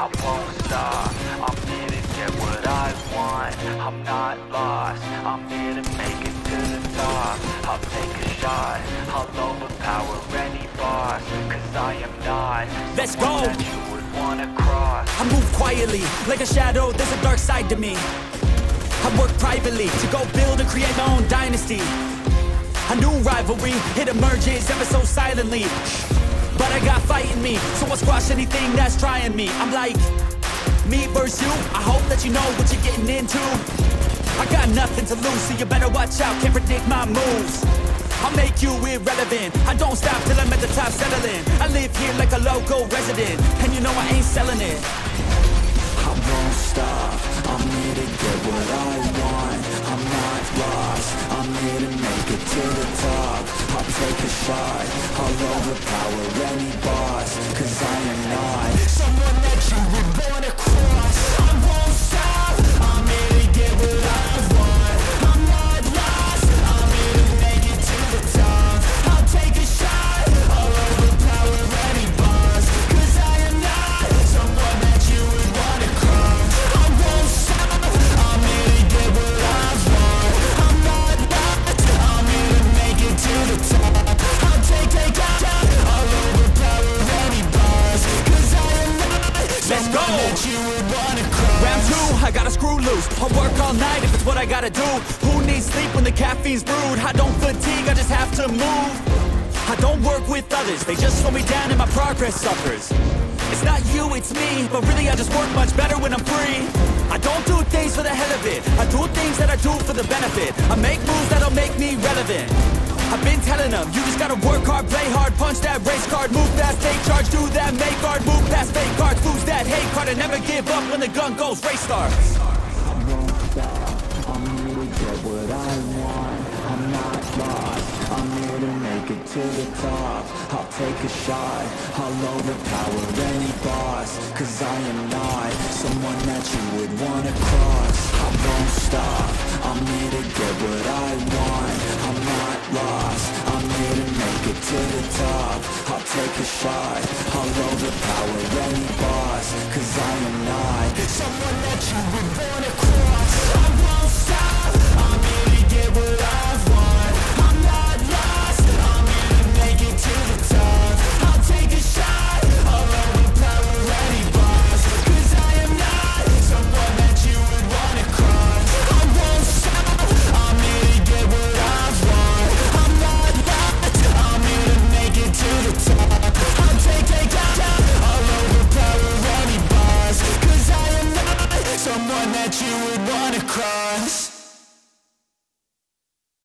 I won't stop. I'm here to get what I want. I'm not lost. I'm here to make it to the top. I'll take a shot. I'll overpower any boss. Cause I am not Let's go. That you would wanna cross. I move quietly, like a shadow. There's a dark side to me. I work privately to go build and create my own dynasty. A new rivalry, it emerges ever so silently. But I got fight in me, so I'll squash anything that's trying me. I'm like, me versus you, I hope that you know what you're getting into. I got nothing to lose, so you better watch out, can't predict my moves. I'll make you irrelevant, I don't stop till I'm at the top settling. I live here like a local resident, and you know I ain't selling it. I won't stop, I'm here to get what I want. I'm not lost, I'm here to make it to the top. I'll take a shot, I'll overpower any boss. Cause I am not someone that you would wanna cross. I won't stop, I'm here to get what I want. I'm not lost, I'm here to make it to the top. I'll take a shot, I'll overpower any boss. Cause I am not someone that you would wanna cross. I won't stop, I'm here to get what I want. I'm not lost, I'm here to make it to the top. I'll take a shot. Let's go! Round two, I gotta screw loose. I'll work all night if it's what I gotta do. Who needs sleep when the caffeine's brewed? I don't fatigue, I just have to move. I don't work with others, they just slow me down and my progress suffers. It's not you, it's me, but really I just work much better when I'm free. I don't do things for the hell of it, I do things that I do for the benefit. I make moves that'll make me relevant. I've been telling them, you just gotta work hard, play hard, punch that race card, move fast, take charge, do that, make hard, move past fake cards, lose that hate card, and never give up when the gun goes, race starts. I won't stop, I'm here to get what I want, I'm not lost, I'm here to make it to the top, I'll take a shot, I'll overpower any boss, cause I am not someone that you would wanna cross. I won't stop, I'm here to get what I want, I'm not lost, I'm here to make it to the top. I'll take a shot, I'll overpower any boss. Cause I am not someone that you would wanna cross. I won't stop, I'm here to get what I want. I'm not lost, I'm here to make it to the top. I'll take a shot, I'll overpower any boss. Cause I am not someone that you would wanna cross. I won't stop, I'm here to get what I to the top. I'll take down. I'll overpower any boss. Cause I am not someone that you would wanna cross.